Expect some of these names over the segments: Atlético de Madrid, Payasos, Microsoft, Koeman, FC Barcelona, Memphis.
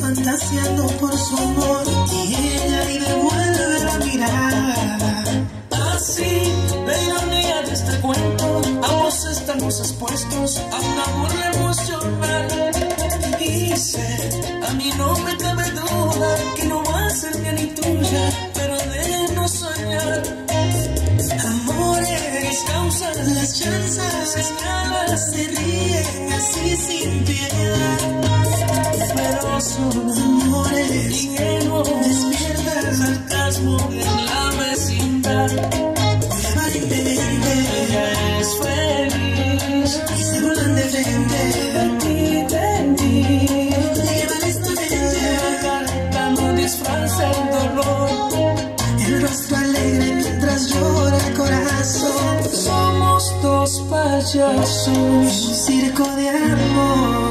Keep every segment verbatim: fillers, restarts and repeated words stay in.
Fantaseando por su amor, y ella ni devuelve la mirada. Así, la ironía de este cuento, ambos estamos expuestos a un amor emocional. Y sé, a mí no me cabe duda que no va a ser mía ni tuya, pero déjenos soñar. Amores causan las chanzas, escalas, se ríen así sin piedad. Pero son amores ingenuos, despierta el sarcasmo en la vecindad. Ella es feliz y se burlan de frente a ti, de ti. Llevan esto de ella, cantando disfraza el dolor. El rostro alegre mientras llora el corazón. Somos dos payasos en un circo de amor.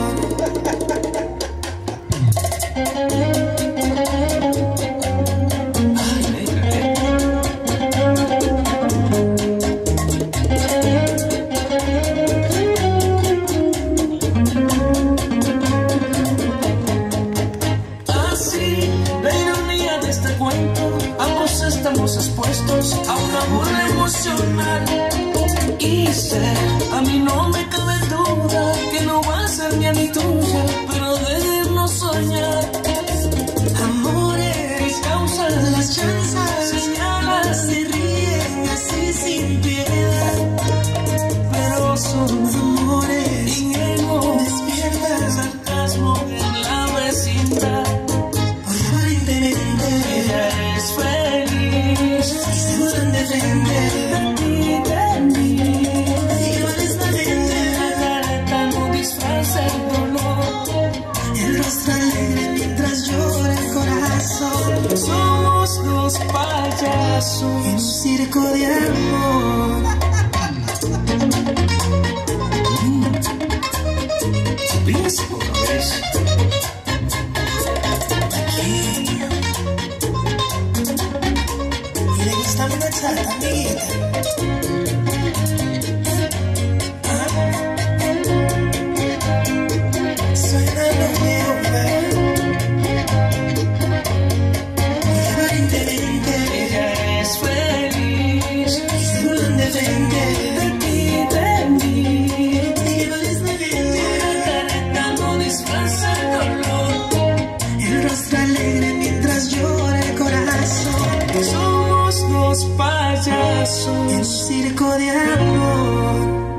Estamos expuestos a un amor emocional. Y sé, a mí no me cabe duda que no va a ser mía ni tuya, pero déjenos soñar. Amores causan las chanzas, señalas y ríen así sin piedad. Pero son amores ingenuos, despierta el sarcasmo en la vecindad. Ella es feliz y se burlan de frente a ti, de mí. Llevan esta mentira, tan disfraza el dolor. El rostro alegre mientras llora el corazón. Somos los payasos en un circo de amor. ¿Supías por la vez? Somos dos payasos en un circo de amor.